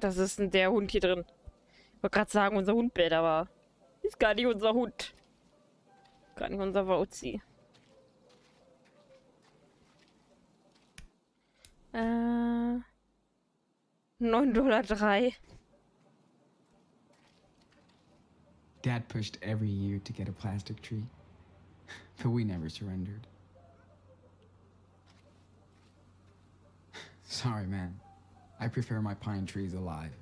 Das ist denn der Hund hier drin? Ich wollte gerade sagen, unser Hund Bär, aber ist gar nicht unser Hund. Gar nicht unser Wauzi. $9.03. Dad pushed every year to get a plastic tree, but we never surrendered. Sorry, man. I prefer my pine trees alive.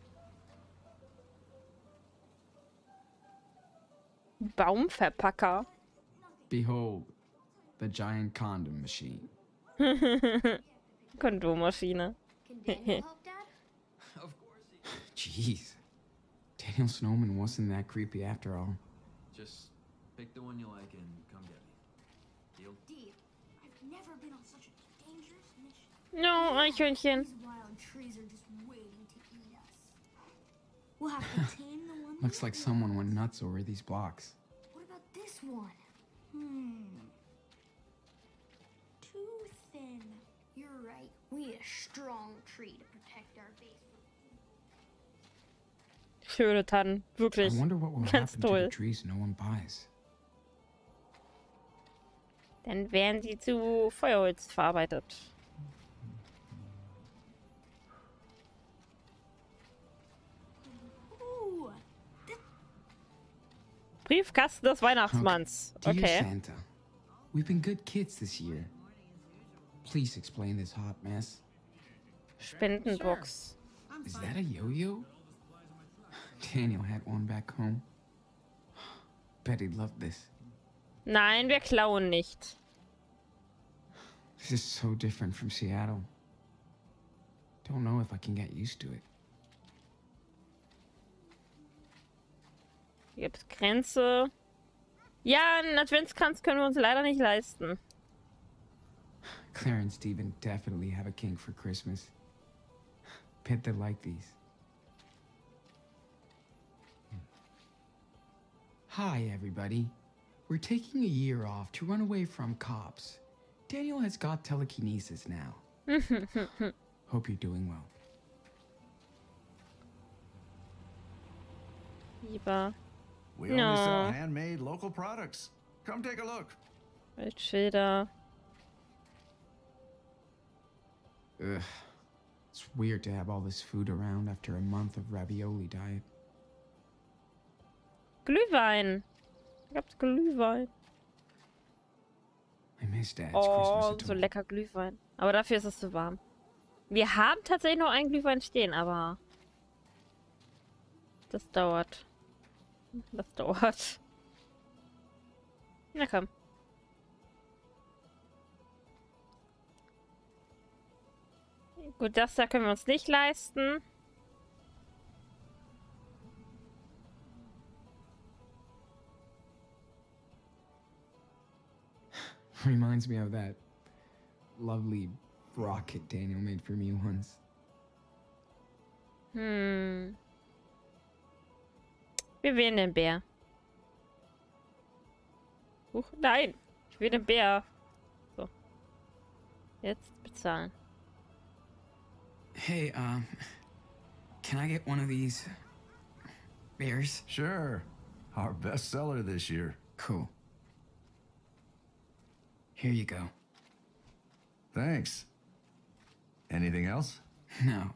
Baumverpacker. Behold, the giant condom machine. Kondommaschine. Can Daniel help, Dad? Of course he can. Jeez. Daniel Snowman wasn't that creepy after all. Just pick the one you like and come get me. Deal? Deal. I've never been on such a dangerous mission. No, Eichhörnchen. Looks like someone went nuts over these blocks. What about this one? Too thin. You're right. We need a strong tree to protect our base. Schöne Tannen, wirklich. I wonder what will happen to the trees no one buys. Dann werden sie zu Feuerholz verarbeitet. Briefkasten des Weihnachtsmanns. Okay. Dear Santa, we've been good kids this year. Please explain this hot mess. Spendenbox. Is that a yo-yo? Daniel had one back home. Bet he loved this. Nein, wir klauen nicht. This is so different from Seattle. Don't know if I can get used to it. Hier gibt's Grenze. Ja, einen Adventskranz können wir uns leider nicht leisten. Claire and Steven definitely have a kink for Christmas. Bet they like these. Hi, everybody. We're taking a year off to run away from cops. Daniel has got telekinesis now. Hope you're doing well. Lieber. We only sell handmade local products. Come take a look. Waldschilder. Ugh. It's weird to have all this food around after a month of ravioli diet. Glühwein. Da gab's Glühwein. I miss Dad's Christmas at all. So lecker Glühwein. Aber dafür ist es zu warm. Wir haben tatsächlich noch einen Glühwein stehen, aber das dauert. Das dauert. Na komm. Gut, das da können wir uns nicht leisten. Reminds me of that lovely rocket Daniel made for me once. Wir wählen den Bär. Huch, nein! Ich will den Bär. So. Jetzt bezahlen. Hey, can I get one of these bears? Sure. Our best seller this year. Cool. Here you go. Thanks. Anything else? No.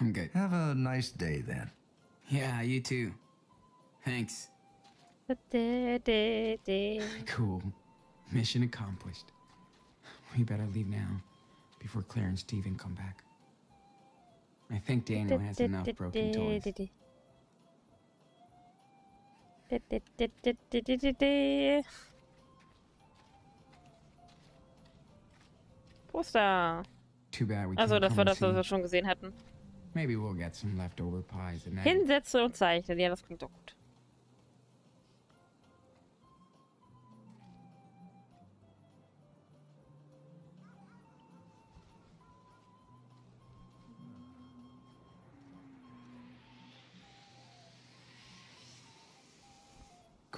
I'm good. Have a nice day then. Yeah, you too. Thanks. Cool. Mission accomplished. We better leave now before Claire and Steven come back. I think Daniel has enough broken toys. Poster. Too bad we can't. Also, das war das, was wir schon gesehen hatten. Maybe we'll get some leftover pies and Hinsetze und zeichnen. Ja, das klingt doch gut.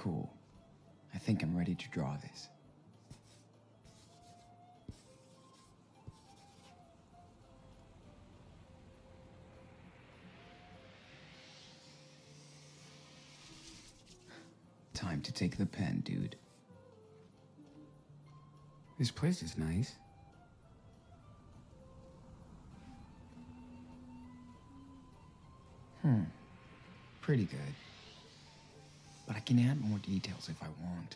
Cool. I think I'm ready to draw this. Time to take the pen, dude. This place is nice. Pretty good. But I can add more details if I want.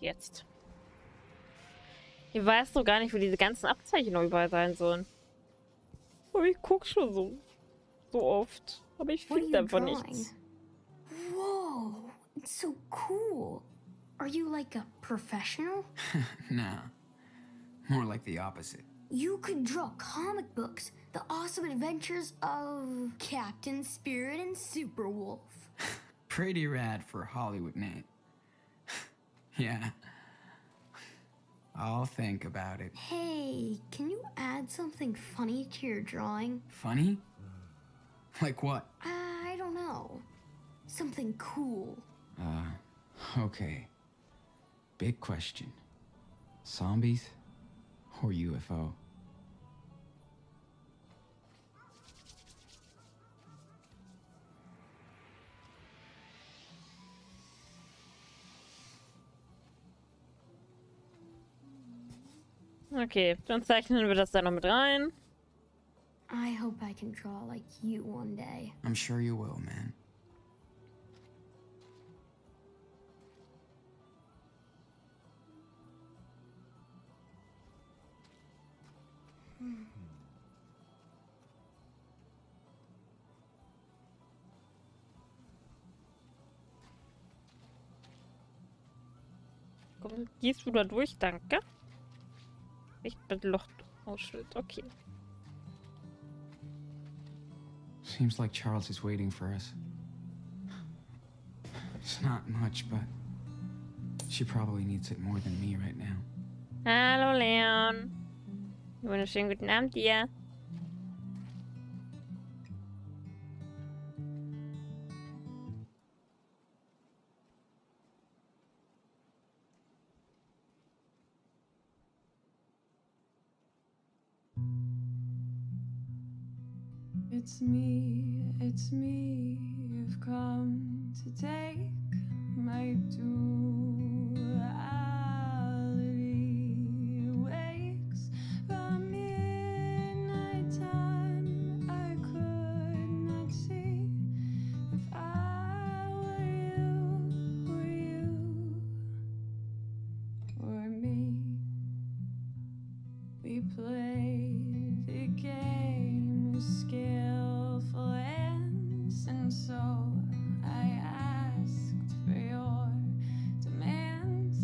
Jetzt. Ich weiß doch gar nicht, wo diese ganzen Abzeichen überall sein sollen. Aber ich guck schon so oft. Aber ich finde einfach nichts. Wow, it's so cool. Are you like a professional? Nah, more like the opposite. You could draw comic books, the awesome adventures of Captain Spirit and Superwolf. Pretty rad for a Hollywood name. Yeah. I'll think about it. Hey, can you add something funny to your drawing? Funny? Like what? I don't know. Something cool. Okay. Big question. Zombies or UFO? Okay, dann zeichnen wir das da noch mit rein. I hope I can draw like you one day. I'm sure you will, man. Komm, gehst du da durch, danke. Ich bin Loch ausschüttet, okay. Seems like Charles is waiting for us. It's not much, but she probably needs it more than me right now. Hallo Leon. Wunderschönen guten Abend dir. It's me, you've come to take my duality. Wakes from midnight time, I could not see if I were you or me. We played the game of skill. And so I asked for your demands.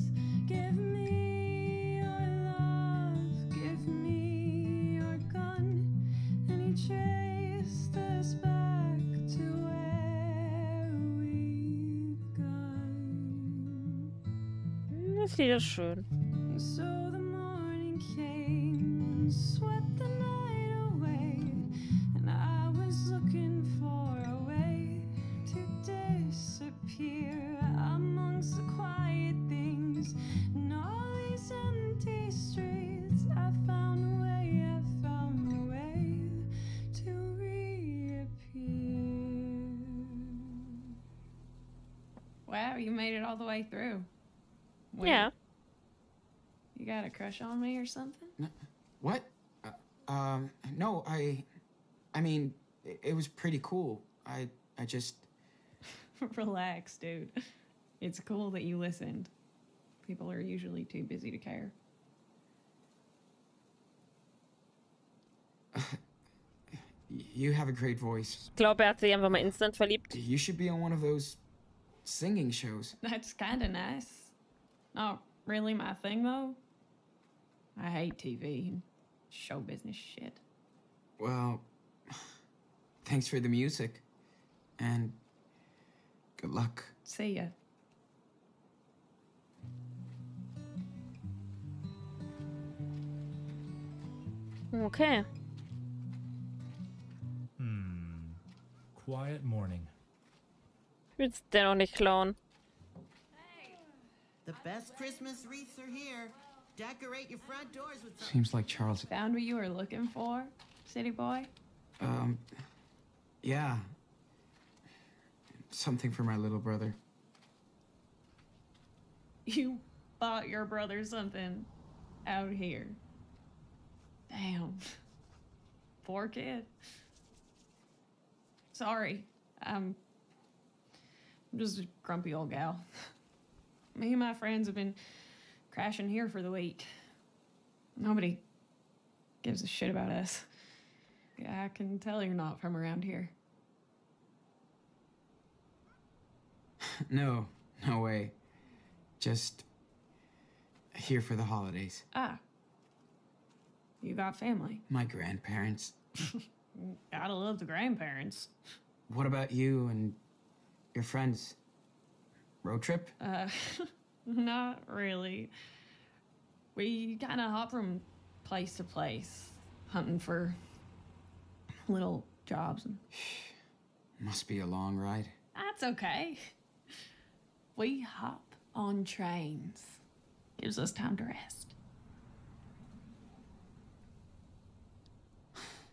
Give me your love, give me your gun. And you traced us back to where we begun. Das Lied ist schön. So the morning came, swept the night away, and I was looking for a disappear amongst the quiet things and all these empty streets. I found a way to reappear. Wow, you made it all the way through. Wait, yeah. You got a crush on me or something? What? No, I mean, it was pretty cool. I just... Relax, dude. It's cool that you listened. People are usually too busy to care. You have a great voice. Ich glaube, hat sich einfach mal instant verliebt. You should be on one of those singing shows. That's kind of nice. Not really my thing, though. I hate TV and show business shit. Well, thanks for the music. And... good luck. See ya. Okay. Quiet morning. It's dead on the clown. The best Christmas wreaths are here. Decorate your front doors with something. Seems like Charles found what you were looking for, city boy. Yeah. Something for my little brother. You bought your brother something out here. Damn. Poor kid. Sorry. I'm just a grumpy old gal. Me and my friends have been crashing here for the week. Nobody gives a shit about us. Yeah, I can tell you're not from around here. No, no way. Just here for the holidays. Ah. You got family. My grandparents. Gotta love the grandparents. What about you and your friends? Road trip? Not really. We kind of hop from place to place, hunting for little jobs. Must be a long ride. That's okay. We hop on trains. Gives us time to rest.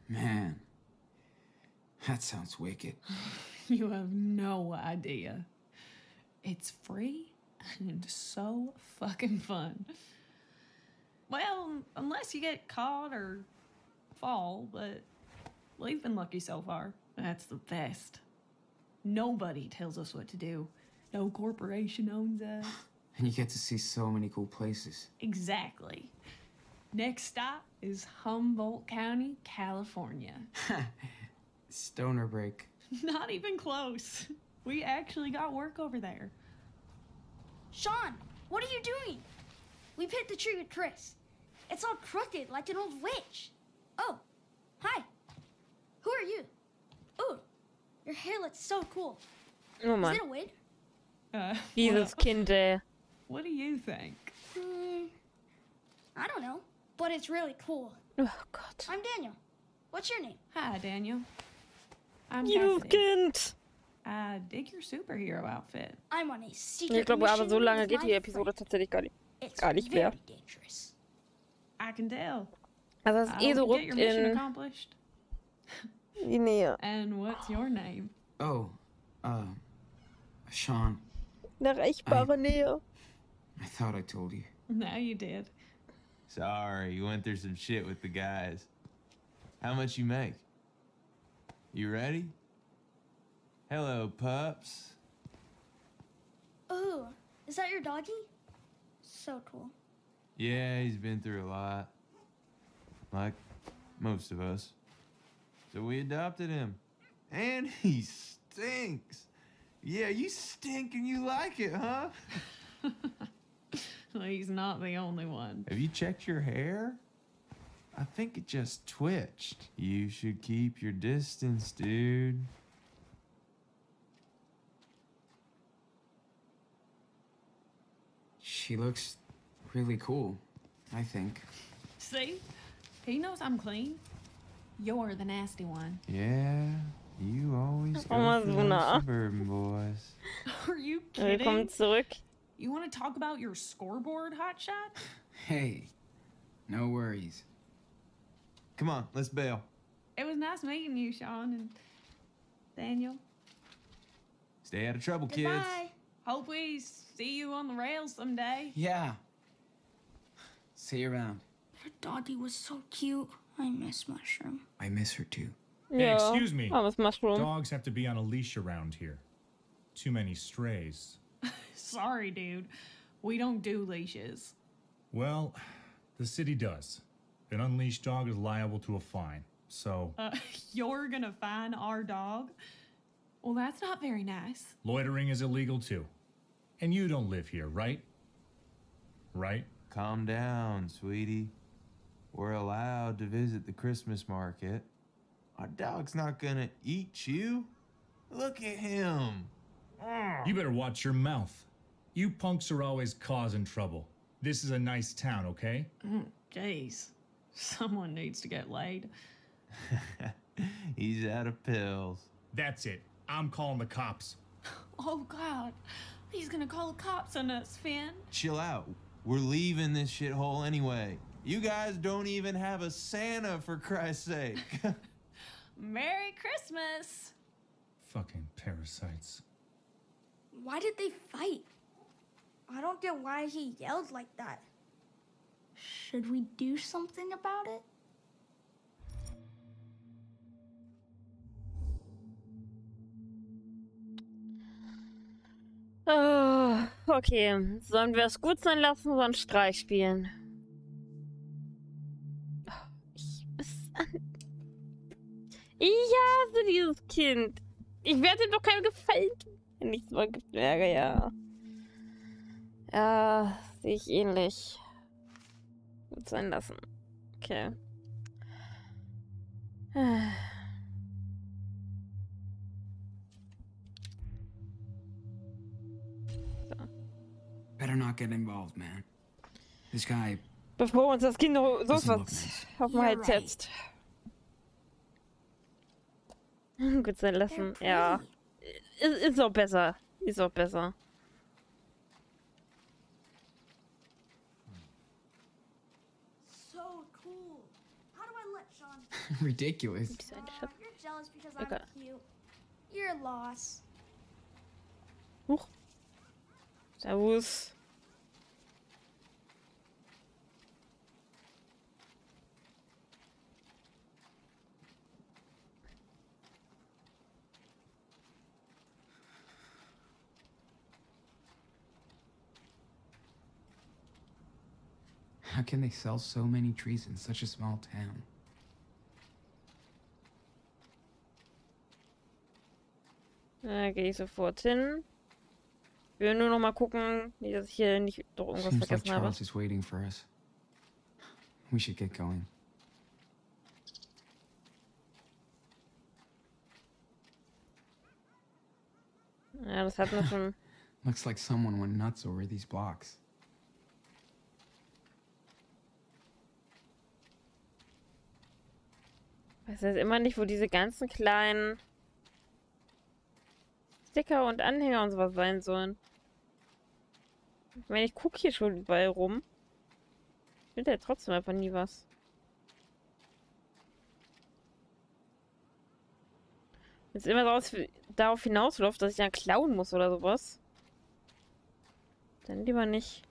Man, that sounds wicked. You have no idea. It's free and so fucking fun. Well, unless you get caught or fall, but we've been lucky so far. That's the best. Nobody tells us what to do. No corporation owns us. And you get to see so many cool places. Exactly. Next stop is Humboldt County, California. Stoner break. Not even close. We actually got work over there. Sean, what are you doing? We've hit the tree with Chris. It's all crooked like an old witch. Oh, hi. Who are you? Ooh, your hair looks so cool. Oh my. Is it a wig? Jesus, Kinder. What do you think? I don't know, but it's really cool. Oh, God. I'm Daniel. What's your name? Hi, Daniel. I'm Cassidy. I dig your superhero outfit. I'm on a secret mission. Ich glaube, aber so lange geht die Episode tatsächlich gar nicht mehr. I can tell. Also es ist so rund in die Nähe. And what's your name? Oh, Sean. Eine erreichbare Nähe. I thought I told you. No, you did. Sorry, you went through some shit with the guys. How much you make? You ready? Hello, pups. Ooh, is that your doggy? So cool. Yeah, he's been through a lot. Like most of us. So we adopted him. And he stinks. Yeah, you stink and you like it, huh? Well, he's not the only one. Have you checked your hair? I think it just twitched. You should keep your distance, dude. She looks really cool, I think. See? He knows I'm clean. You're the nasty one. Yeah, you always go for those suburban boys. Are you kidding? Willkommen zurück. You want to talk about your scoreboard, hotshot? Hey, no worries. Come on, let's bail. It was nice meeting you, Sean and Daniel. Stay out of trouble, kids. Hope we see you on the rails someday. Yeah. See you around. Your doggy was so cute. I miss Mushroom. I miss her too. Hey, excuse me. I miss Mushroom. Dogs have to be on a leash around here. Too many strays. Sorry, dude. We don't do leashes. Well, the city does. An unleashed dog is liable to a fine, so... you're gonna fine our dog? Well, that's not very nice. Loitering is illegal, too. And you don't live here, right? Right? Calm down, sweetie. We're allowed to visit the Christmas market. Our dog's not gonna eat you. Look at him. You better watch your mouth. You punks are always causing trouble. This is a nice town, okay? Jeez. Someone needs to get laid. He's out of pills. That's it. I'm calling the cops. Oh, God. He's gonna call the cops on us, Finn. Chill out. We're leaving this shithole anyway. You guys don't even have a Santa, for Christ's sake. Merry Christmas! Fucking parasites. Why did they fight? I don't get why he yelled like that. Should we do something about it? Okay. Sollen wir es gut sein lassen oder einen Streich spielen? Ich hasse dieses Kind. Ich werde ihm doch keinen Gefallen tun, wenn ich es mal gemerke, ja. Ja, sehe ich ähnlich. Gut sein lassen. Okay. Better not get involved, man. This guy. Bevor uns das Kind noch so was auf den Hals setzt. Gut sein lassen, ja. Ist auch besser. Ist auch besser. So cool. How do I let Sean? Ridiculous. You're jealous because I'm cute. You're lost. Huch. Servus. How can they sell so many trees in such a small town? Da gehe ich sofort hin. Ich will nur noch mal gucken, dass ich hier nicht doch irgendwas vergessen habe. Charles is waiting for us. We should get going. Ja, das hatten wir schon. Looks like someone went nuts over these blocks. Ich weiß jetzt immer nicht, wo diese ganzen kleinen Sticker und Anhänger und sowas sein sollen. Ich meine, ich gucke hier schon überall rum. Ich finde ja trotzdem einfach nie was. Wenn es immer darauf hinausläuft, dass ich dann klauen muss oder sowas. Dann lieber nicht.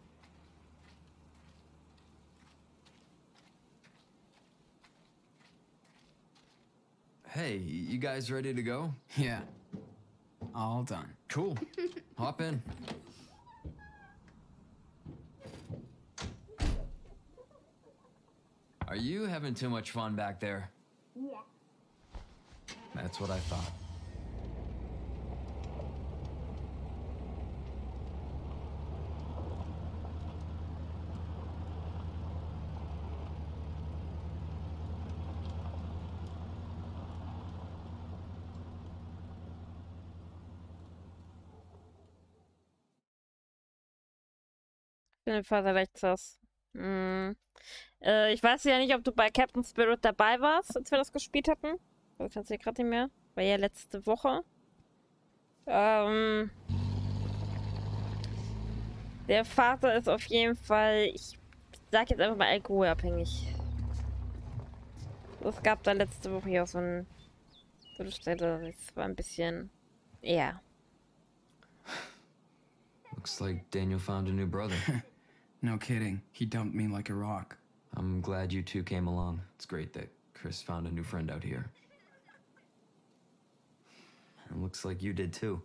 Hey, you guys ready to go? Yeah. All done. Cool. Hop in. Are you having too much fun back there? Yeah. That's what I thought. Vater rechts hast. Ich weiß ja nicht, ob du bei Captain Spirit dabei warst, als wir das gespielt hatten. Das kannst du ja gerade nicht mehr. War ja letzte Woche. Der Vater ist auf jeden Fall, ich sag jetzt einfach mal, alkoholabhängig. Es gab da letzte Woche hier auch so eine Stelle. Das war ein bisschen. Ja. Yeah. Looks like Daniel found a new brother. No kidding. He dumped me like a rock. I'm glad you two came along. It's great that Chris found a new friend out here. It looks like you did too.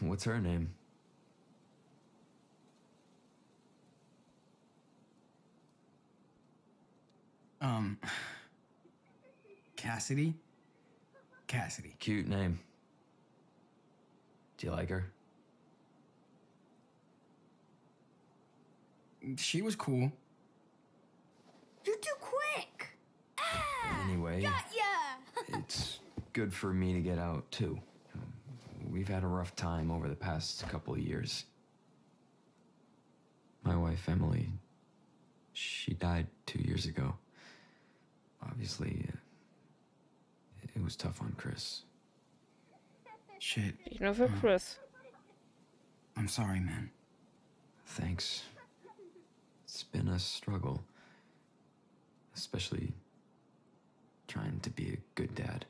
What's her name? Cassidy? Cassidy. Cute name. Do you like her? She was cool. You're too quick. Ah, anyway, got ya. It's good for me to get out too. We've had a rough time over the past couple of years. My wife Emily, she died 2 years ago. Obviously, it was tough on Chris. Shit. You know, for Chris. I'm sorry, man. Thanks. It's been a struggle, especially trying to be a good dad.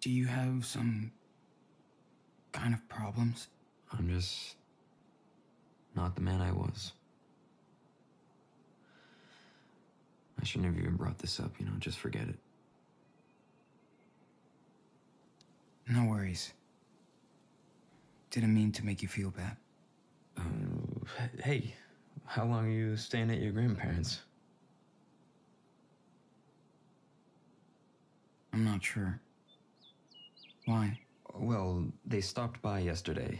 Do you have some kind of problems? I'm just not the man I was. I shouldn't have even brought this up, you know, just forget it. No worries. Didn't mean to make you feel bad. Hey, how long are you staying at your grandparents'? I'm not sure. Why? Well, they stopped by yesterday.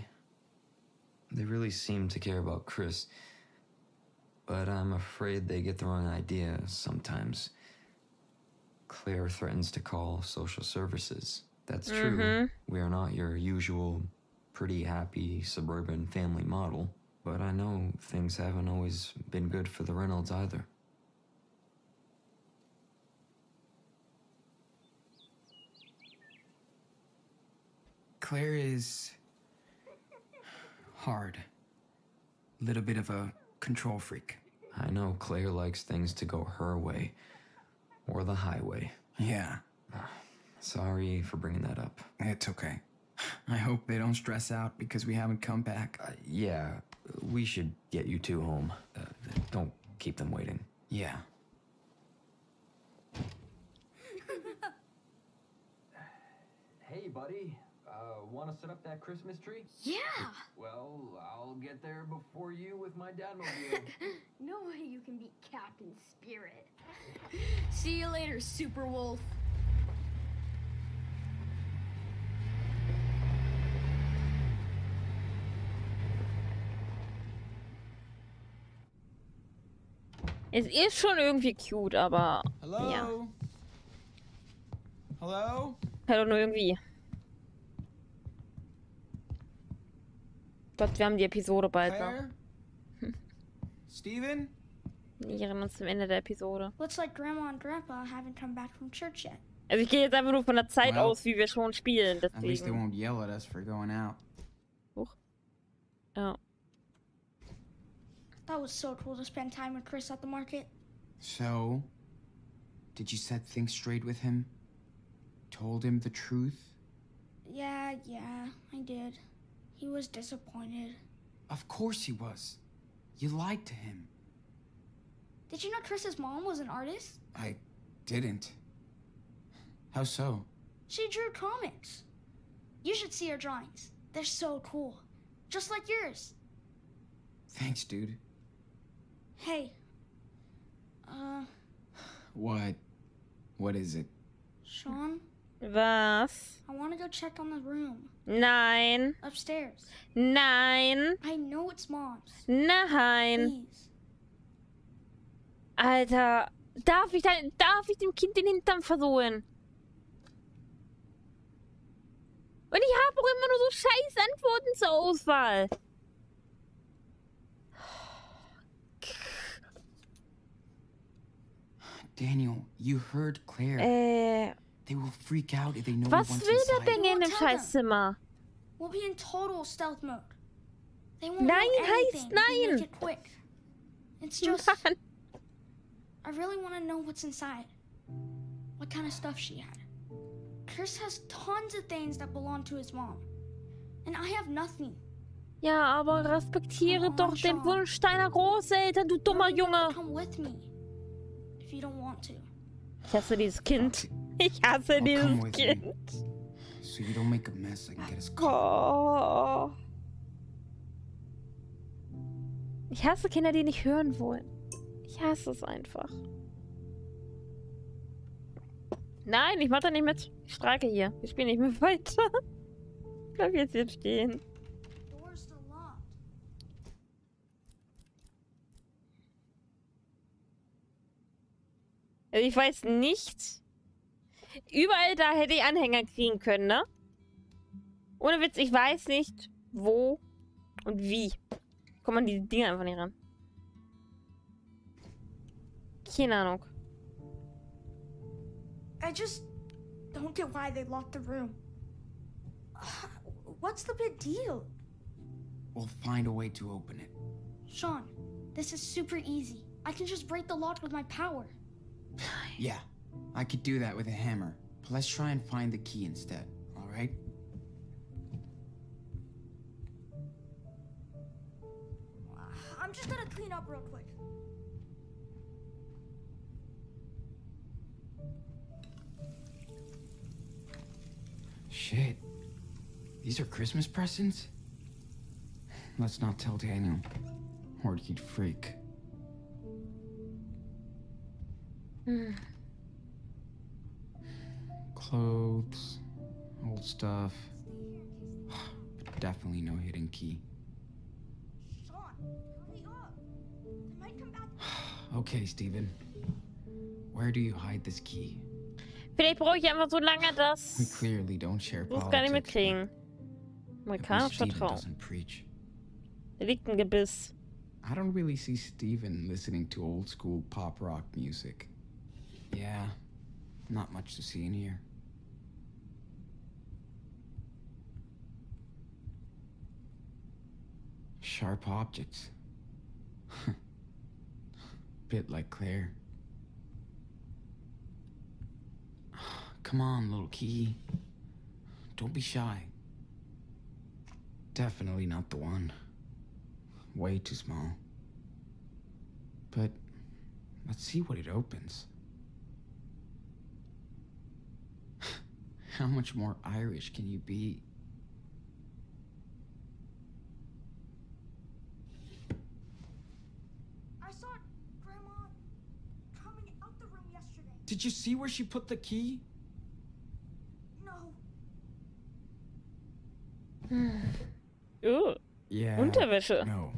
They really seem to care about Chris, but I'm afraid they get the wrong idea sometimes. Claire threatens to call social services. That's true. We are not your usual pretty happy suburban family model, but I know things haven't always been good for the Reynolds either. Claire is hard. A little bit of a control freak. I know Claire likes things to go her way or the highway. Yeah. Sorry for bringing that up. It's okay. I hope they don't stress out because we haven't come back. Yeah, we should get you two home. Don't keep them waiting. Yeah. Hey, buddy. Want to set up that Christmas tree? Yeah! Well, I'll get there before you with my dad-mobile. No way you can beat Captain Spirit. See you later, Superwolf. Es ist schon irgendwie cute, aber... Hello? Ja. Hello? Hello, nur irgendwie. Gott, wir haben die Episode bald Claire? Noch. Steven? Wir erinnern uns zum Ende der Episode. Looks like Grandma and Grandpa haven't come back from church yet. Also ich gehe jetzt einfach nur von der Zeit aus, wie wir schon spielen, deswegen. At least they won't yell at us for going out. Huch. Ja. Oh. That was so cool to spend time with Chris at the market. So, did you set things straight with him? Told him the truth? Yeah, I did. He was disappointed. Of course he was. You lied to him. Did you know Chris's mom was an artist? I didn't. How so? She drew comics. You should see her drawings. They're so cool. Just like yours. Thanks, dude. Hey. What? What is it? Sean? Was? I want to go check on the room. Nein. Upstairs. Nein. I know it's mom's. Nein. Please. Alter, darf ich dem Kind den Hintern versohlen? Und ich habe auch immer nur so scheiß Antworten zur Auswahl. Daniel, you heard Claire. They will freak out if they know what's inside. Was will der denn in dem Scheißzimmer? We'll be in total stealth mode. They won't know anything. Make it quick. It's just... I really want to know what's inside. What kind of stuff she had. Chris has tons of things that belong to his mom. And I have nothing. Ja, aber respektiere doch den Wunsch deiner Großeltern, du dummer Junge. Come with me, if you don't want to. Ich hasse dieses Kind. Ich hasse dieses Kind. So you don't make a mess, I can get us caught. Ich hasse Kinder, die nicht hören wollen. Ich hasse es einfach. Nein, ich mache da nicht mit. Ich streike hier. Ich spiele nicht mehr weiter. Ich bleib jetzt hier stehen. Also ich weiß nicht. Überall da hätte ich Anhänger kriegen können, ne? Ohne Witz, ich weiß nicht, wo und wie. Kommt man diese Dinger einfach nicht ran. Keine Ahnung. I just don't get why they locked the room. What's the big deal? We'll find a way to open it. Sean, this is super easy. I can just break the lock with my power. Yeah, I could do that with a hammer. But let's try and find the key instead, all right? I'm just gonna clean up real quick. Shit. These are Christmas presents? Let's not tell Daniel, or he'd freak. Clothes, old stuff, but definitely no hidden key. Sean, hurry up. They might come back. Okay, Steven. Where do you hide this key? Vielleicht brauche ich einfach so lange, dass ich gar nicht mitkriegen. Man kann auf vertrauen. Da liegt ein Gebiss. I don't really see Steven listening to old school pop rock music. Yeah, not much to see in here. Sharp objects. Bit like Claire. Come on, little key. Don't be shy. Definitely not the one. Way too small. But let's see what it opens. How much more Irish can you be? I saw Grandma coming out the room yesterday. Did you see where she put the key? Oh. Yeah, Unterwäsche. No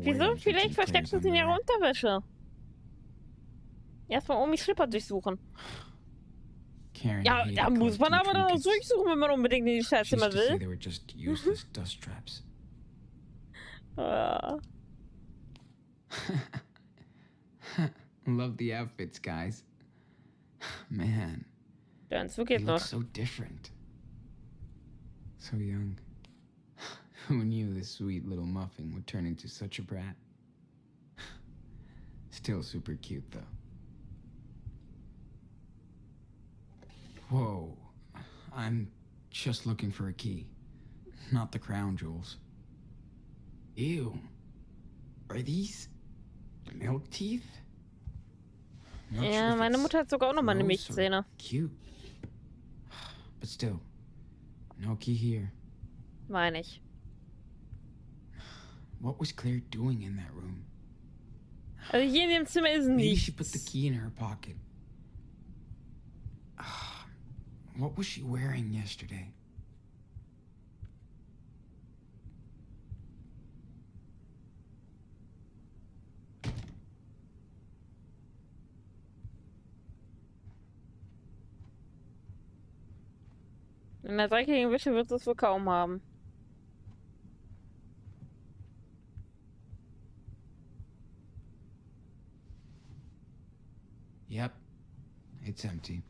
Wieso? Vielleicht versteckten sie in ihrer Unterwäsche. Erstmal Omis Schlipper durchsuchen. Karen, ja, da muss man aber noch durchsuchen, wenn man unbedingt in die Schlafzimmer will. Love the outfits, guys. Man. Dann so geht's noch. So different. So young. Who knew this sweet little muffin would turn into such a brat? Still super cute, though. Whoa. I'm just looking for a key. Not the crown jewels. Ew. Are these milk teeth? Ja, meine Mutter hat sogar auch nochmal eine Milchzähne. Cute. But still. No key here. Meine ich. What was Claire doing in that room? Also hier in dem Zimmer ist nichts. Maybe she put the key in her pocket. What was she wearing yesterday? In der dreckigen Wäsche wird es wohl kaum haben. Yep, it's empty.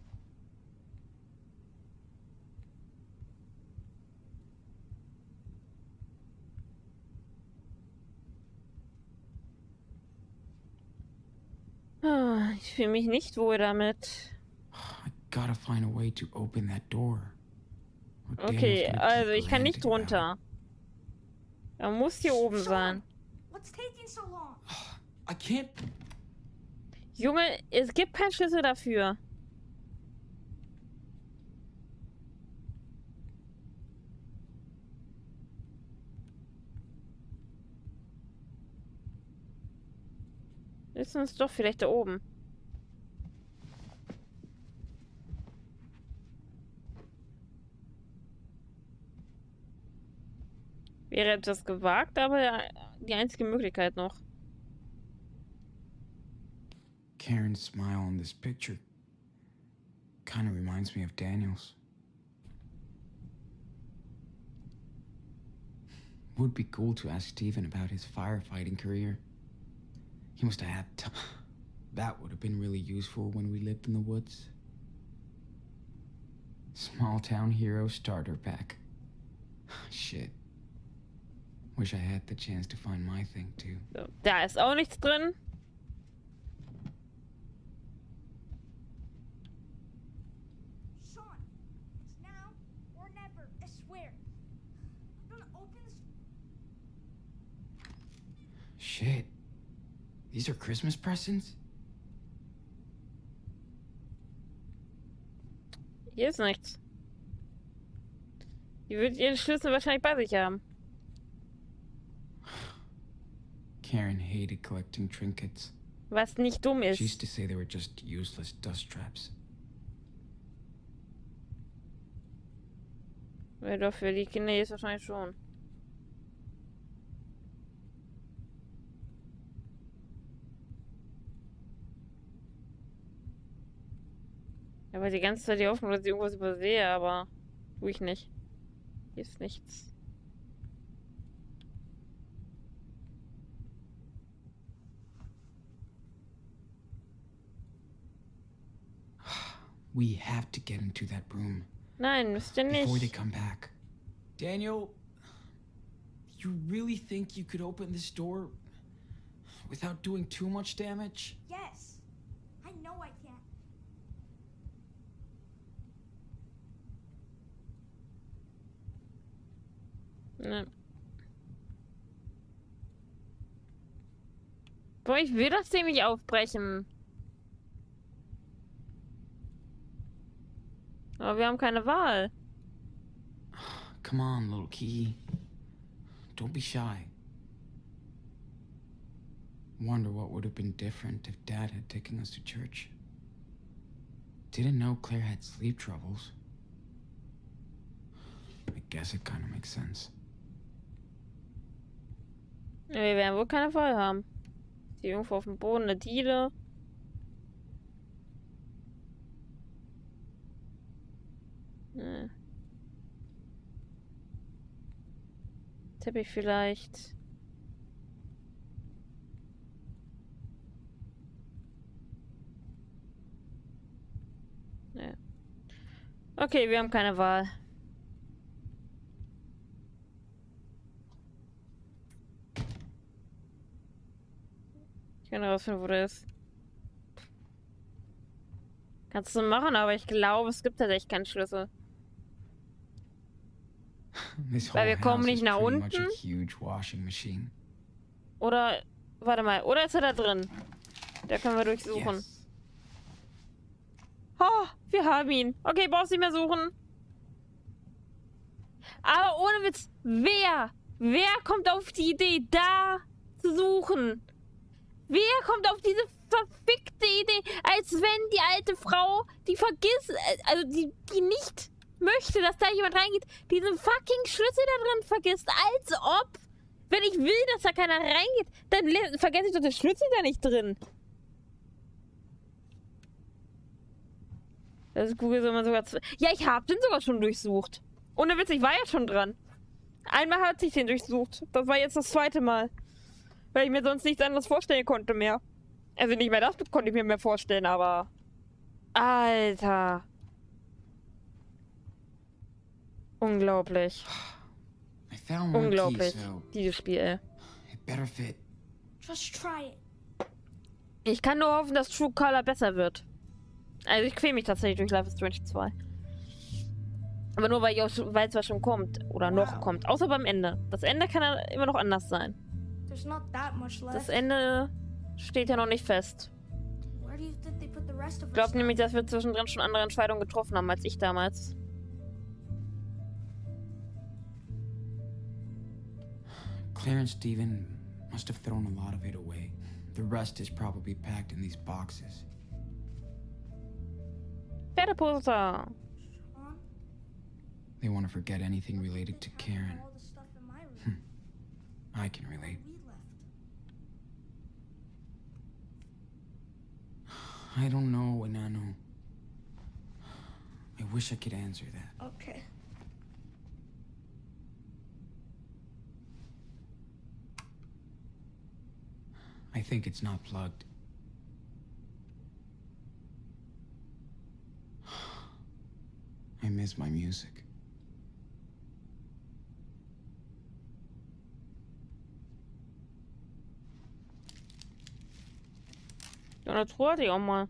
Ich fühle mich nicht wohl damit. I gotta find a way to open that door. Okay, also ich kann nicht runter. Er muss hier oben sein. Junge, es gibt keinen Schlüssel dafür. Lass uns doch vielleicht da oben. Wäre etwas gewagt, aber die einzige Möglichkeit noch. Karen's smile on this picture kind of reminds me of Daniel's. Would be cool to ask Steven about his firefighting career. He must have had time. That would have been really useful when we lived in the woods. Small town hero starter pack. Shit. Wish I had the chance to find my thing too. So, da ist auch nichts drin. Sean, it's now or never, I swear. I'm gonna open this. Shit. These are Christmas presents? Hier ist nichts. Die wird ihren Schlüssel wahrscheinlich bei sich haben. Karen hated collecting trinkets. Was nicht dumm ist. She used to say they were just useless dust traps. Ja, doch, für die Kinder ist wahrscheinlich schon. Ich habe die ganze Zeit die Hoffnung, dass ich irgendwas übersehe, aber tue ich nicht. Hier ist nichts. We have to get into that room. Nein, müsst ihr nicht. Before they come back. Daniel, you really think you could open this door without doing too much damage? Yes, I know I can. Nein. Boah, ich will das Ding nicht aufbrechen. Aber wir haben keine Wahl. Come on, little key. Don't be shy. Wonder what would have been different if Dad had taken us to church. Didn't know Claire had sleep troubles. I guess it kind of makes sense. Ja, wir werden wohl keine Wahl haben. Die irgendwo auf dem Boden, eine Diele. Teppich vielleicht. Ja. Okay, wir haben keine Wahl. Ich kann rausfinden, wo der ist. Kannst du machen, aber ich glaube, es gibt tatsächlich keinen Schlüssel. Weil wir kommen nicht nach unten. Oder, warte mal, oder ist er da drin? Da können wir durchsuchen. Yes. Oh, wir haben ihn. Okay, brauchst nicht mehr suchen. Aber ohne Witz, wer kommt auf die Idee, da zu suchen? Wer kommt auf diese verfickte Idee, als wenn die alte Frau, die vergisst, also die nicht möchte, dass da jemand reingeht, diesen fucking Schlüssel da drin vergisst, als ob, wenn ich will, dass da keiner reingeht, dann vergesse ich doch den Schlüssel da nicht drin. Das ist Google soll man sogar... Ja, ich hab den sogar schon durchsucht. Ohne Witz, ich war ja schon dran. Einmal hatte ich den durchsucht. Das war jetzt das zweite Mal. Weil ich mir sonst nichts anderes vorstellen konnte mehr. Also nicht mehr das konnte ich mir mehr vorstellen, aber... Alter... Unglaublich. Unglaublich, dieses Spiel. Ich kann nur hoffen, dass True Color besser wird. Also ich quäle mich tatsächlich durch Life is Strange 2. Aber nur, weil es zwar schon kommt. Oder noch kommt. Außer beim Ende. Das Ende kann immer noch anders sein. Das Ende steht ja noch nicht fest. Ich glaube nämlich, dass wir zwischendrin schon andere Entscheidungen getroffen haben, als ich damals. Claire and Steven must have thrown a lot of it away. The rest is probably packed in these boxes. They want to forget anything related to Karen. I can relate. I don't know, Enano. I wish I could answer that. Okay. I think it's not plugged. I miss my music. Gotta try the oma.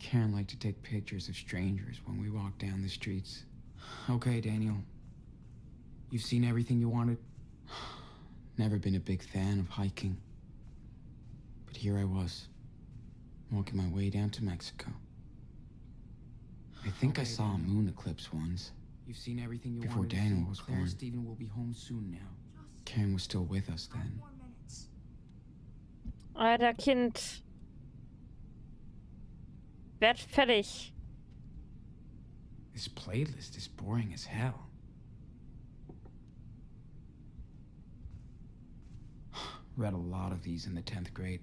Karen liked to take pictures of strangers when we walked down the streets. Okay, Daniel. You've seen everything you wanted? Never been a big fan of hiking. But here I was, walking my way down to Mexico. I think I saw a moon eclipse once. You've seen everything you wanted. Before Daniel was born. Stephen will be home soon now. Karen was still with us then. Alter Kind. Werd fertig. This playlist is boring as hell. Read a lot of these in the 10th grade.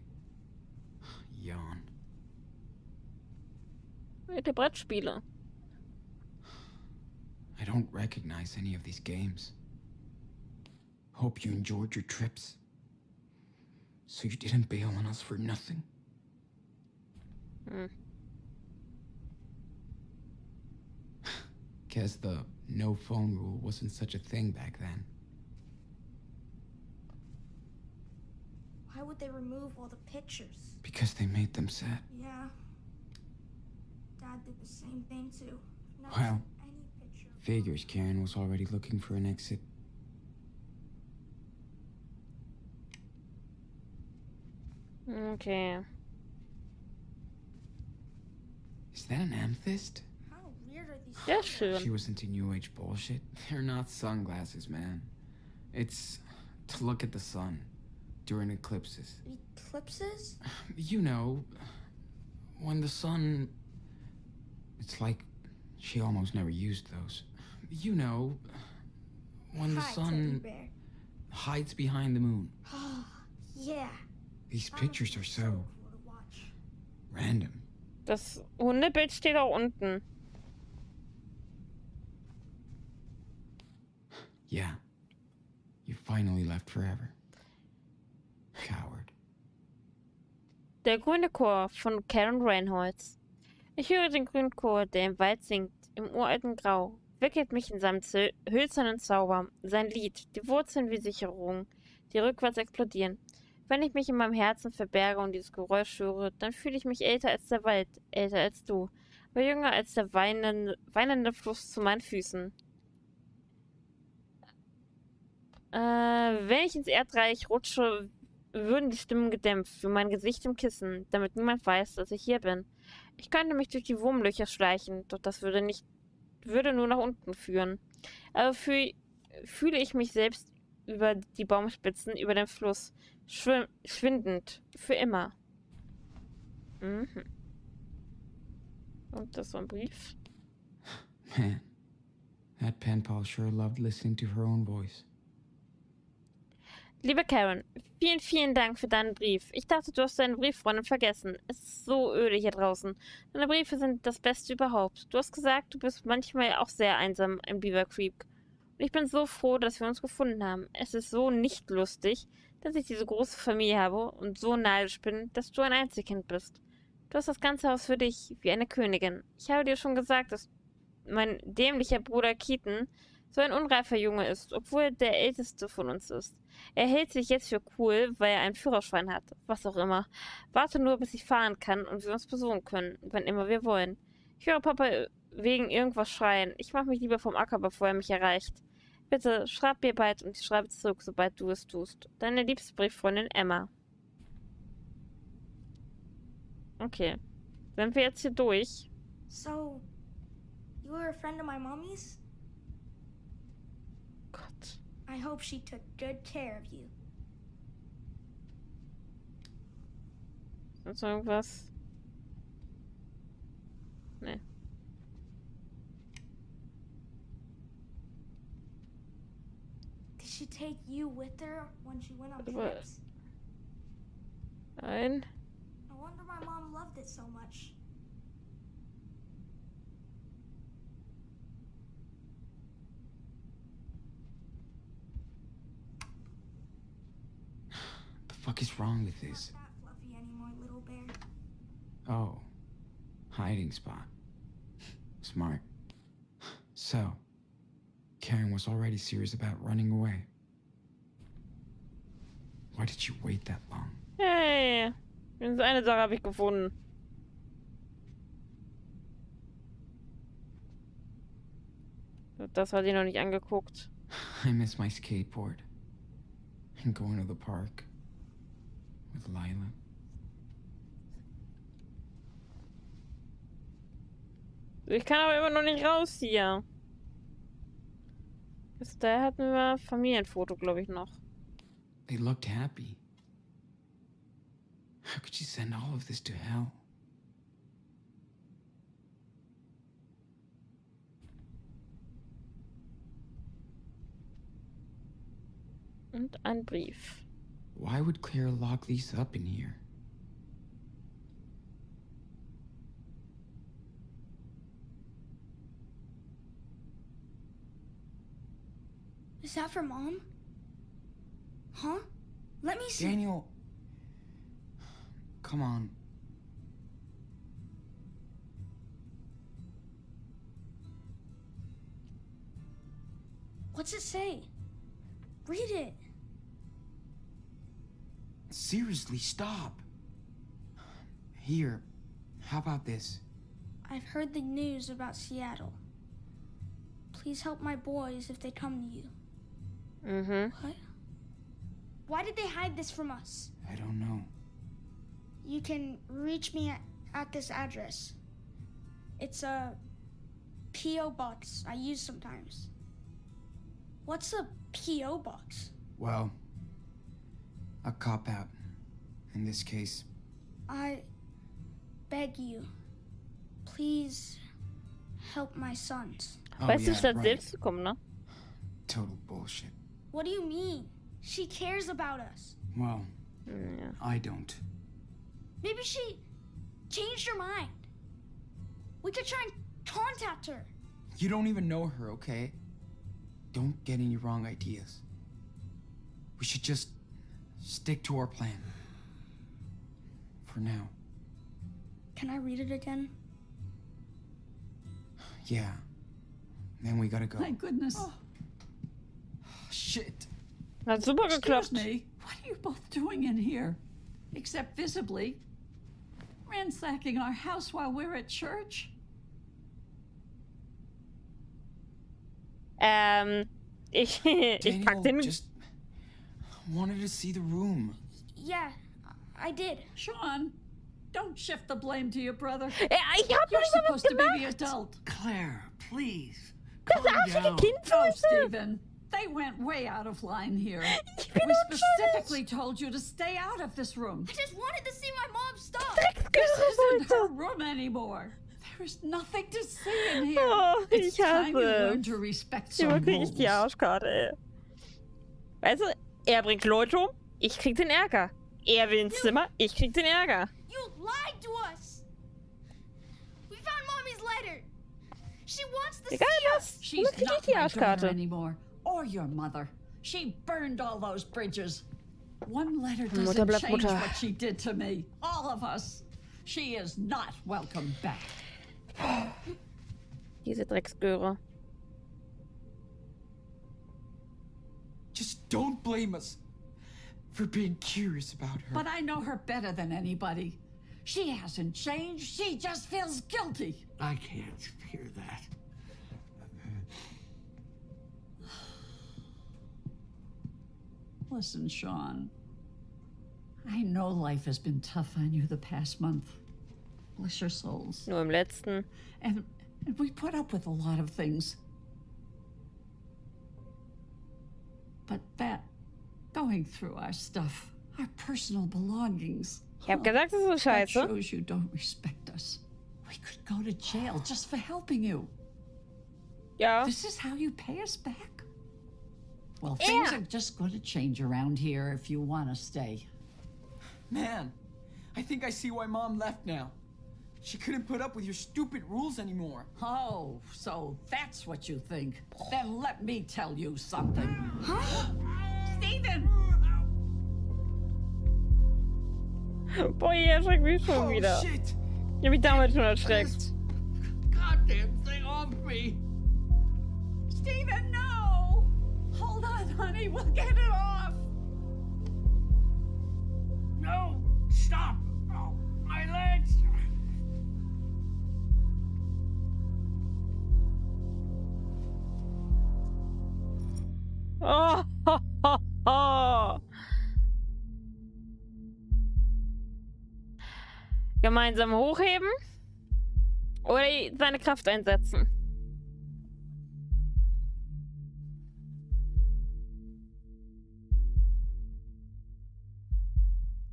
Yawn. Alte Brettspiele. I don't recognize any of these games. Hope you enjoyed your trips. So you didn't bail on us for nothing. Guess the no phone rule wasn't such a thing back then. Why would they remove all the pictures? Because they made them sad. Yeah. Dad did the same thing too. Not well, any picture. Figures Karen was already looking for an exit. Okay. Is that an amethyst? How weird are these? Yes, sure. She was into new age bullshit. They're not sunglasses, man. It's to look at the sun during eclipses. Eclipses? You know, when the sun... It's like she almost never used those. You know, when the sun hides behind the moon. Oh, yeah. These pictures are so random. Das Hundebild steht da unten. Yeah. You finally left forever. Coward. Der grüne Chor von Karen Reinholz. Ich höre den grünen Chor, der im Wald singt, im uralten Grau. Wickelt mich in seinem hölzernen Zauber. Sein Lied, die Wurzeln wie Sicherungen, die rückwärts explodieren. Wenn ich mich in meinem Herzen verberge und dieses Geräusch höre, dann fühle ich mich älter als der Wald, älter als du, aber jünger als der weinende Fluss zu meinen Füßen. Wenn ich ins Erdreich rutsche, würden die Stimmen gedämpft, wie mein Gesicht im Kissen, damit niemand weiß, dass ich hier bin. Ich könnte mich durch die Wurmlöcher schleichen, doch das würde nur nach unten führen. Aber fühle ich mich selbst über die Baumspitzen, über den Fluss, schwindend, für immer. Mhm. Und das war ein Brief. Man, that pen pal sure loved listening to her own voice. Liebe Karen, vielen, vielen Dank für deinen Brief. Ich dachte, du hast deine Brieffreundin vergessen. Es ist so öde hier draußen. Deine Briefe sind das Beste überhaupt. Du hast gesagt, du bist manchmal auch sehr einsam im Beaver Creek. Und ich bin so froh, dass wir uns gefunden haben. Es ist so nicht lustig, dass ich diese große Familie habe und so neidisch bin, dass du ein Einzelkind bist. Du hast das ganze Haus für dich, wie eine Königin. Ich habe dir schon gesagt, dass mein dämlicher Bruder Keaton so ein unreifer Junge ist, obwohl er der Älteste von uns ist. Er hält sich jetzt für cool, weil er einen Führerschein hat, was auch immer. Warte nur, bis ich fahren kann und wir uns besuchen können, wann immer wir wollen. Ich höre Papa wegen irgendwas schreien. Ich mache mich lieber vom Acker, bevor er mich erreicht. Bitte, schreib mir bald und ich schreibe zurück, sobald du es tust. Deine liebste Brieffreundin Emma. Okay. Sind wir jetzt hier durch? So, you were a friend of my mommy's? Gott. I hope she took good care of you. Sonst irgendwas? Nee. She take you with her when she went on trips. Nein. I wonder my mom loved it so much. The fuck is wrong with this? Not that fluffy anymore, little bear. Oh, hiding spot. Smart. So, Karen was already serious about running away. Why did you wait that long? Hey. Mindestens eine Sache habe ich gefunden. Das hat ihr noch nicht angeguckt. I miss my skateboard. And going to the park. With Lila. Ich kann aber immer noch nicht raus hier. Da hatten wir Familienfoto, glaube ich, noch. They looked happy. How could she send all of this to hell? Und ein Brief. Why would Claire lock these up in here? Is that for Mom? Huh? Let me see. Daniel. Come on. What's it say? Read it. Seriously, stop. Here, how about this? I've heard the news about Seattle. Please help my boys if they come to you. Mm-hmm. What? Why did they hide this from us? I don't know. You can reach me at this address. It's a P.O. box I use sometimes. What's a P.O. box? Well, a cop-out. In this case. I beg you, please help my sons. Oh, yeah, right. Total bullshit. What do you mean? She cares about us. Well, yeah. I don't. Maybe she changed her mind. We could try and contact her. You don't even know her, okay? Don't get any wrong ideas. We should just stick to our plan. For now. Can I read it again? Yeah. Then we gotta go. Thank goodness. Oh. Shit. That's super geklappt. Me. What are you both doing in here? Except visibly ransacking our house while we're at church. Ich pack den. Just wanted to see the room. Yeah, I did. Sean, don't shift the blame to your brother. You're supposed to be the adult. Claire, please. Calm down. No, Stephen. They went way out of line here. We specifically told you to stay out of this room. I just wanted to see my mom's stuff. This isn't her room anymore. There is nothing to see in here. Oh, it's time you learn to respect someone. Krieg ich die Arschkarte, ey. Weißt du, bringt Leute um, ich krieg den Ärger. Will ins Zimmer, ich krieg den Ärger. You lied to us. We found Mommy's letter. She wants to see us. She's not my daughter anymore. Or your mother. She burned all those bridges. One letter doesn't change what she did to me. All of us. She is not welcome back. Diese Drecksgöre. Just don't blame us for being curious about her. But I know her better than anybody. She hasn't changed. She just feels guilty. I can't hear that. Listen, Sean, I know life has been tough on you the past month. Bless your souls. Nur im letzten. And we put up with a lot of things. But that, going through our stuff, our personal belongings. Ich hab gesagt, das ist scheiße. That shows you don't respect us. We could go to jail just for helping you. Yeah. This is how you pay us back? Well, things are just going to change around here if you want to stay. Man, I think I see why Mom left now. She couldn't put up with your stupid rules anymore. Oh, so that's what you think. Then let me tell you something. Huh? Stephen! Boy, ihr erschreckt mich schon wieder. Oh, shit. Ihr habt mich damals schon erschreckt. Goddamn thing off me. Stephen, no! Hold on, honey. We'll get it off. No, stop. Oh, ho, ho, ho. Gemeinsam hochheben oder seine Kraft einsetzen.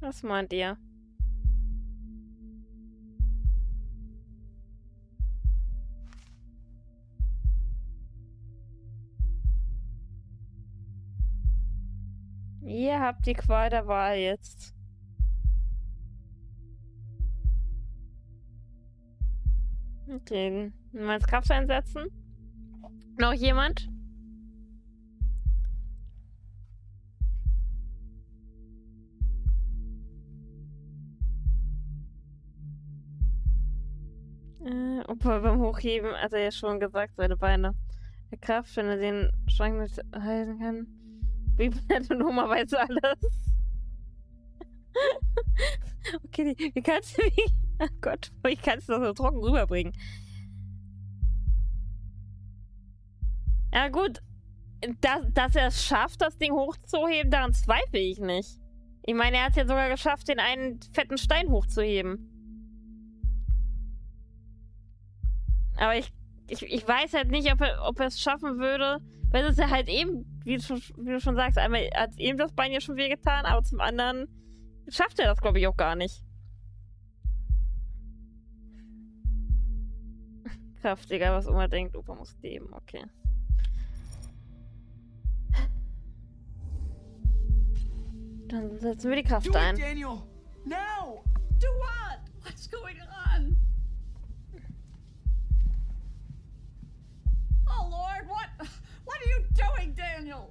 Was meint ihr? Ihr habt die Qual der Wahl jetzt. Okay, mal ins Kraft einsetzen. Noch jemand? Opa, beim Hochheben hat er ja schon gesagt, seine Beine. Der Kraft, wenn er den Schrank nicht halten kann. Wie bleibt und Oma weiß alles. Okay, wie kannst du mich... Oh Gott, wie kannst du das so trocken rüberbringen? Ja gut, dass er es schafft, das Ding hochzuheben, daran zweifle ich nicht. Ich meine, er hat es ja sogar geschafft, den einen fetten Stein hochzuheben. Aber ich weiß halt nicht, ob er es schaffen würde, weil es ist ja halt eben, wie du schon sagst, einmal hat eben das Bein ja schon wehgetan, aber zum anderen schafft er das, glaube ich, auch gar nicht. Kraft, egal was Oma denkt, Opa muss leben, okay. Dann setzen wir die Kraft ein. Daniel! Now! Do what? What's going on? Oh Lord, what are you doing, Daniel?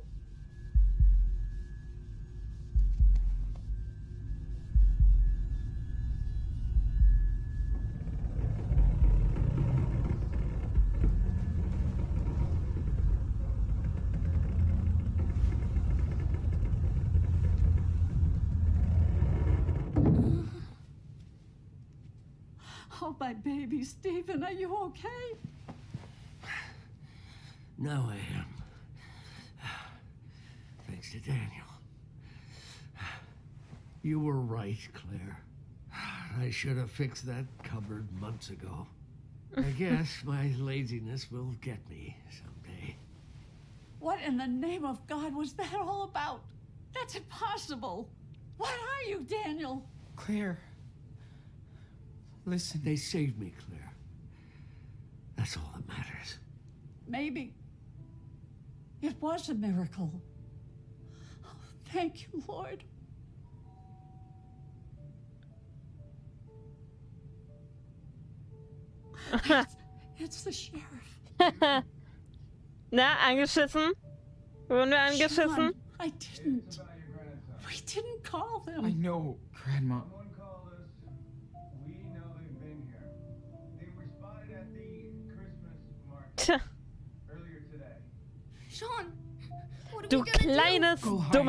Oh, my baby, Stephen, are you okay? Now I am. Thanks to Daniel. You were right, Claire. I should have fixed that cupboard months ago. I guess my laziness will get me someday. What in the name of God was that all about? That's impossible. What are you, Daniel? Claire. Listen. They saved me, Claire. That's all that matters. Maybe it was a miracle. Oh, thank you, Lord. It's the sheriff. Na, angeschissen? Wurden wir angeschissen? Sean, I didn't. We didn't call them. I know, Grandma. Earlier today. Sean, what are we gonna do? Go hide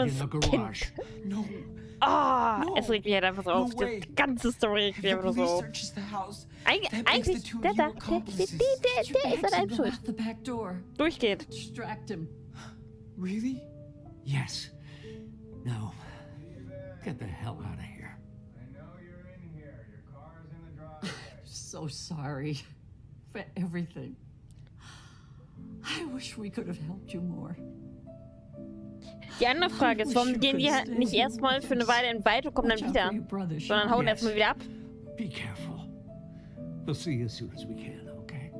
in the garage. No. Ah, no. Es regt mich halt einfach so auf. Die ganze Story regt mich einfach so auf. Eigentlich, der ist an einem schuld. Durchgeht. Really? Yes. No. Get the hell out of here. I know you're in here. Your car is in the driveway. I'm so sorry for everything. I wish we could have helped you more. Die andere Frage ist, warum gehen die nicht erstmal für eine Weile in den Wald und kommen dann wieder, sondern hauen erstmal wieder ab? Be careful. We'll see you as soon as we can, okay?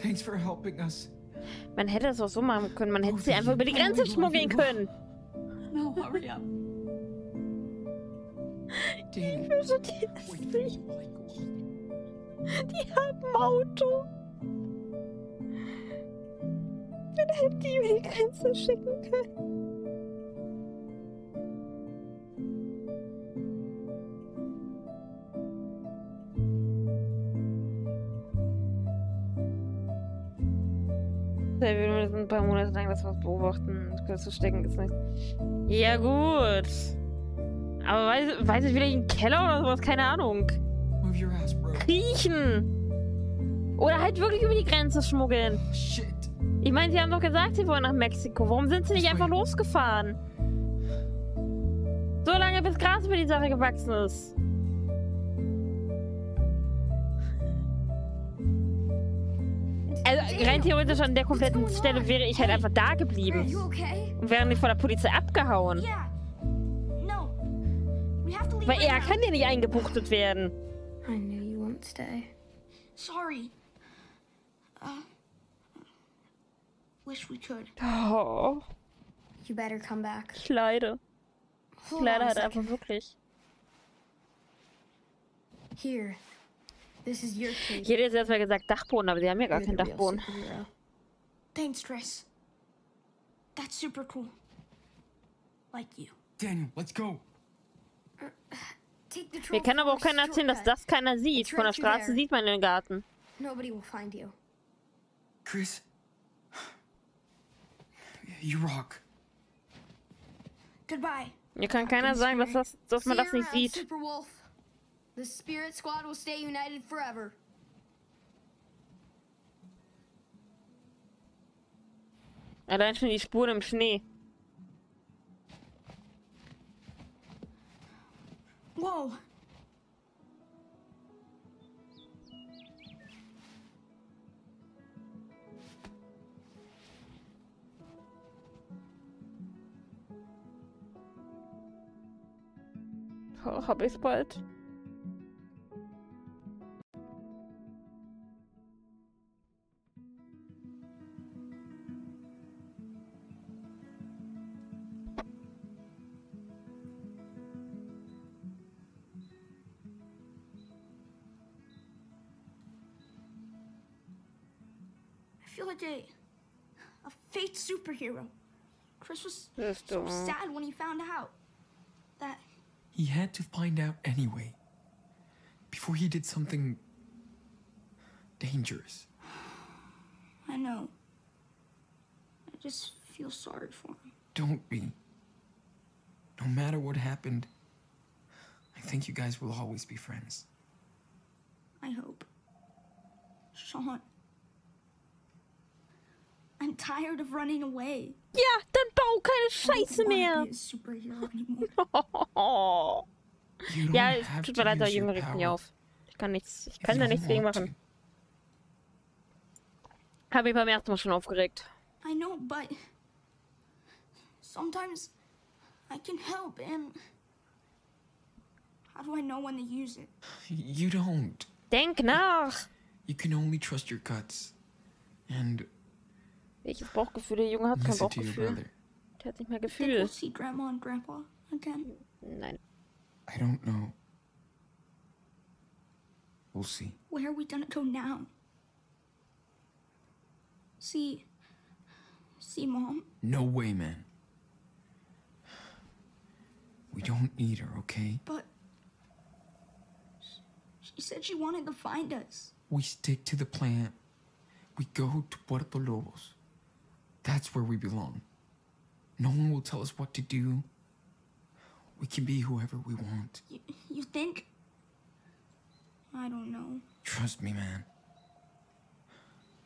Thanks for helping us. Man hätte es auch so machen können, man hätte sie einfach über die Grenze schmuggeln können. No, hurry up. Ich wünsche die es nicht. Die haben Auto. Dann hätten die über die Grenze schicken können. Wir müssen ein paar Monate lang das was beobachten. Das verstecken ist nichts. Ja gut. Aber weiß ich, wieder in den Keller oder sowas? Keine Ahnung. Kriechen. Oder halt wirklich über die Grenze schmuggeln. Shit. Ich meine, sie haben doch gesagt, sie wollen nach Mexiko. Warum sind sie nicht einfach losgefahren? So lange, bis Gras über die Sache gewachsen ist. Also rein theoretisch an der kompletten Stelle wäre ich halt einfach da geblieben. Und wäre nicht von der Polizei abgehauen. Weil er kann ja nicht eingebuchtet werden. I knew you won't stay. Sorry. Wish we could. Oh. You better come back. Ich leide. Ich leide halt einfach wirklich. Here. This is your cave. Hier ist erstmal gesagt Dachboden, aber sie haben ja gar keinen Dachboden. Thanks, Chris. That's super cool. Like you. Daniel, let's go. Wir können aber auch keiner erzählen, dass das keiner sieht. Von der Straße sieht man den Garten. Nobody will find you. Chris. You rock. Goodbye. Mir kann keiner sagen, dass man das nicht sieht. Superwolf. The Spirit Squad will stay united forever. Allein schon die Spuren im Schnee. Wow. Oh, hab ich's bald. A fake superhero. Chris was so sad when he found out that he had to find out anyway before he did something dangerous. I know. I just feel sorry for him. Don't be. No matter what happened, I think you guys will always be friends. I hope. Sean. I'm tired of running away. Ja, dann bau keine Scheiße mehr. Ja, es tut mir leid, der Junge regt mich auf. Ich kann da nichts gegen machen. Habe mich beim ersten Mal schon aufgeregt. I know, but sometimes I can help and how do I know when to use it? You don't. Denk nach. You can only trust your guts and welches Bauchgefühl? Der Junge hat kein Bauchgefühl. Der hat nicht mehr Gefühl. Nein. I don't know. We'll see. Where are we gonna go now? See Mom? No way, man. We don't need her, okay? But she said she wanted to find us. We stick to the plan. We go to Puerto Lobos. That's where we belong. No one will tell us what to do. We can be whoever we want. You think? I don't know. Trust me, man.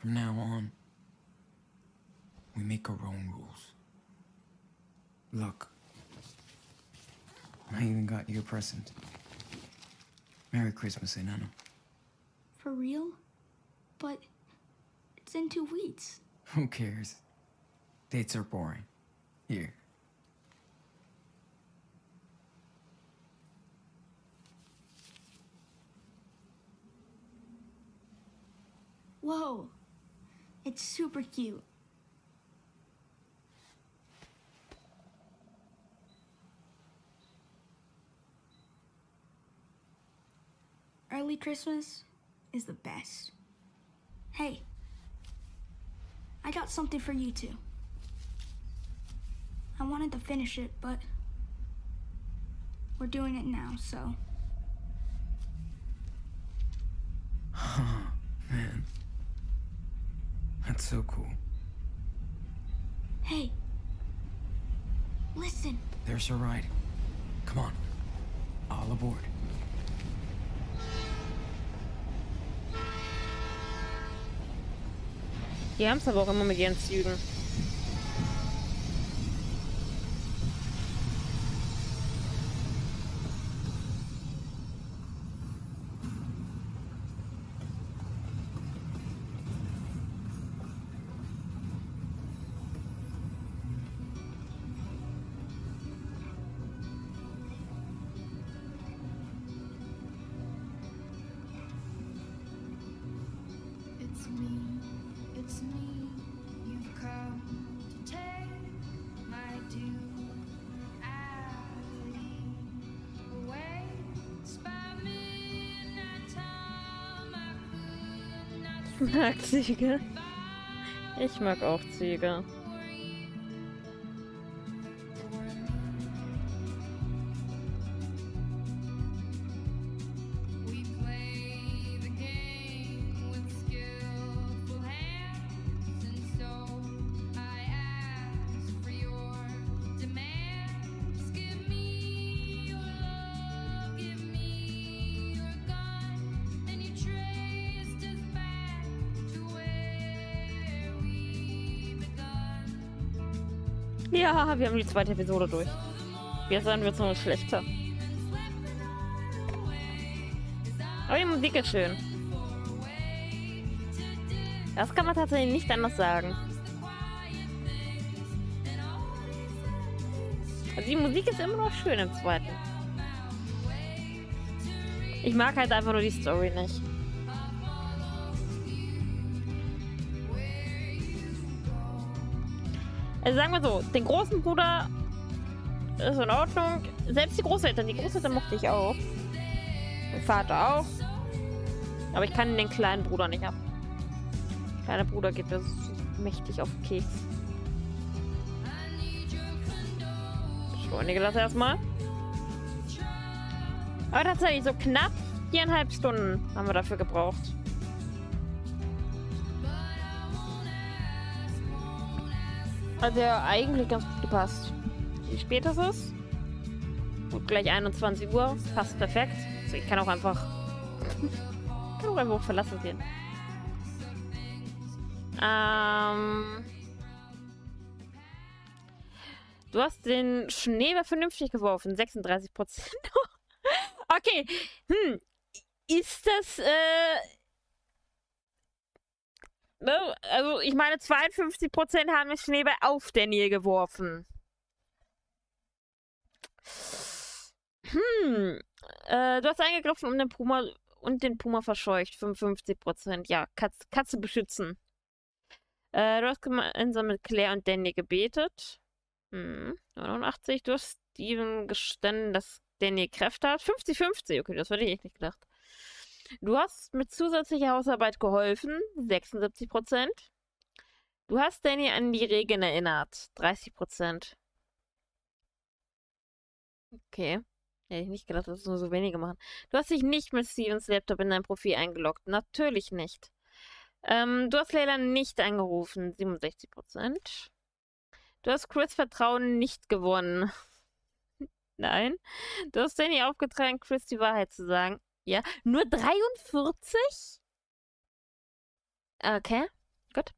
From now on, we make our own rules. Look, I even got you a present. Merry Christmas, Enano. For real? But it's in 2 weeks. Who cares? Dates are boring. Here. Whoa. It's super cute. Early Christmas is the best. Hey, I got something for you too. I wanted to finish it, but we're doing it now, so. Oh, man. That's so cool. Hey. Listen. There's a ride. Come on. All aboard. Die haben es aber auch immer mit ihren Zügen. Ich mag Ziege. Ich mag auch Ziege. Ja, wir haben die zweite Episode durch. Jetzt sein wird es noch schlechter. Aber die Musik ist schön. Das kann man tatsächlich nicht anders sagen. Also die Musik ist immer noch schön im zweiten. Ich mag halt einfach nur die Story nicht. Also sagen wir so, den großen Bruder ist in Ordnung. Selbst die Großeltern mochte ich auch. Den Vater auch. Aber ich kann den kleinen Bruder nicht ab. Kleiner Bruder geht das mächtig auf den Keks. Beschleunige das erstmal. Aber tatsächlich, so knapp 4,5 Stunden haben wir dafür gebraucht. Also ja, eigentlich ganz gut gepasst. Wie spät ist es? Gut, gleich 21 Uhr. Passt perfekt. Also ich kann auch einfach... kann auch einfach verlassen gehen. Du hast den Schneeball vernünftig geworfen. 36%. Okay. Ist das... Also, ich meine, 52% haben den Schneeball auf Daniel geworfen. Du hast eingegriffen und den Puma verscheucht. 55%. Ja, Katze beschützen. Du hast gemeinsam mit Claire und Daniel gebetet. 89. Du hast Steven gestanden, dass Daniel Kräfte hat. 50-50. Okay, das hätte ich echt nicht gedacht. Du hast mit zusätzlicher Hausarbeit geholfen, 76%. Du hast Danny an die Regeln erinnert, 30%. Okay. Hätte ich nicht gedacht, dass es nur so wenige machen. Du hast dich nicht mit Stevens Laptop in dein Profil eingeloggt. Natürlich nicht. Du hast Leila nicht angerufen, 67%. Du hast Chris Vertrauen nicht gewonnen. Nein. Du hast Danny aufgetragen, Chris die Wahrheit zu sagen. Ja, nur 43? Okay, gut.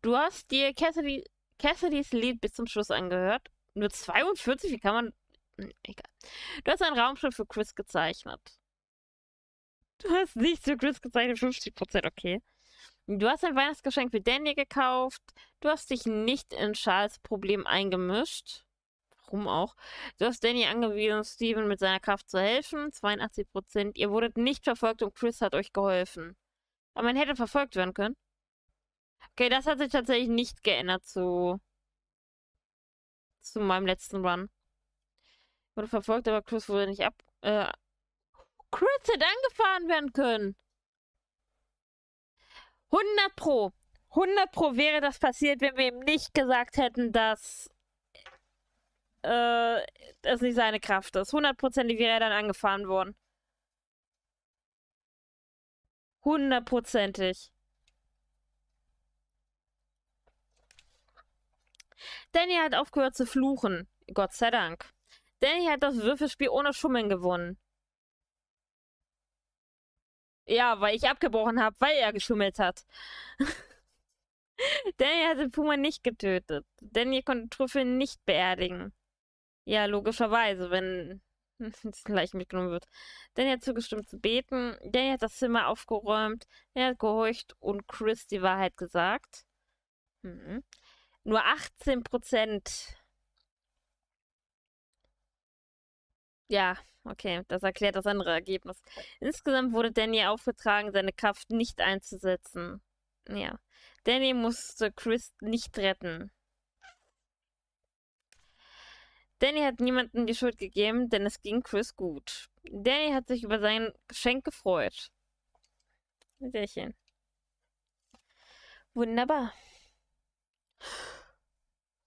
Du hast dir Cassidys Lied bis zum Schluss angehört. Nur 42? Wie kann man... Egal. Du hast ein Raumschiff für Chris gezeichnet. Du hast nichts für Chris gezeichnet, 50%, okay. Du hast ein Weihnachtsgeschenk für Daniel gekauft. Du hast dich nicht in Charles' Problem eingemischt. Warum auch? Du hast Danny angewiesen, Steven mit seiner Kraft zu helfen. 82%. Ihr wurdet nicht verfolgt und Chris hat euch geholfen. Aber man hätte verfolgt werden können. Okay, das hat sich tatsächlich nicht geändert zu meinem letzten Run. Ich wurde verfolgt, aber Chris wurde nicht ab... Chris hätte angefahren werden können! 100 Pro! 100 Pro wäre das passiert, wenn wir ihm nicht gesagt hätten, dass... das nicht seine Kraft ist. 100%ig wäre er dann angefahren worden. 100%ig. Danny hat aufgehört zu fluchen. Gott sei Dank. Danny hat das Würfelspiel ohne Schummeln gewonnen. Ja, weil ich abgebrochen habe, weil er geschummelt hat. Daniel hat den Puma nicht getötet. Daniel konnte Trüffeln nicht beerdigen. Ja, logischerweise, wenn das gleich mitgenommen wird. Daniel hat zugestimmt zu beten. Daniel hat das Zimmer aufgeräumt. Daniel hat gehorcht und Chris die Wahrheit gesagt. Mhm. Nur 18%. Ja, okay, das erklärt das andere Ergebnis. Insgesamt wurde Daniel aufgetragen, seine Kraft nicht einzusetzen. Ja, Daniel musste Chris nicht retten. Daniel hat niemandem die Schuld gegeben, denn es ging Chris gut. Daniel hat sich über sein Geschenk gefreut. Sehchen. Wunderbar.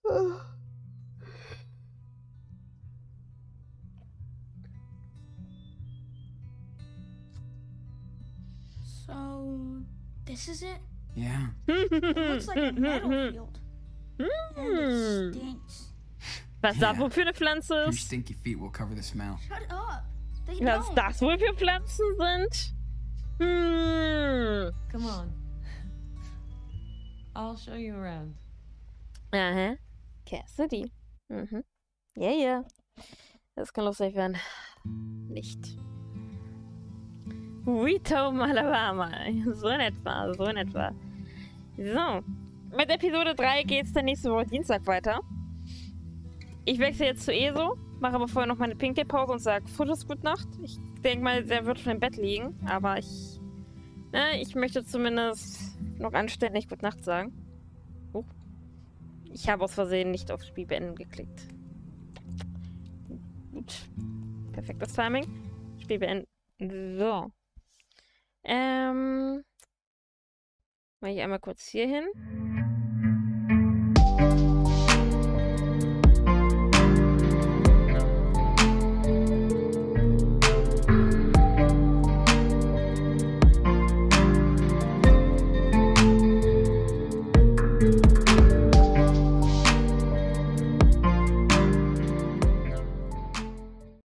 Oh. So, this is it? Yeah. It looks like a battlefield. And it stinks. Was da wohl für eine Pflanze ist? Your stinky feet will cover the smell. Shut up. They don't. Was das wohl für Pflanzen sind? Come on. I'll show you around. Aha. Cassidy. Mhm. Ja, ja. Das kann lustig werden. Nicht. Weetown, Alabama. So in etwa, so in etwa. So, mit Episode 3 geht's dann nächste Woche Dienstag weiter. Ich wechsle jetzt zu ESO, mache aber vorher noch meine Pinkelpause und sage Fotos gute Nacht. Ich denke mal, der wird schon im Bett liegen, aber ich, ne, ich möchte zumindest noch anständig gute Nacht sagen. Oh. Ich habe aus Versehen nicht auf Spiel beenden geklickt. Gut. Perfektes Timing. Spiel beenden. So. Mache ich einmal kurz hier hin.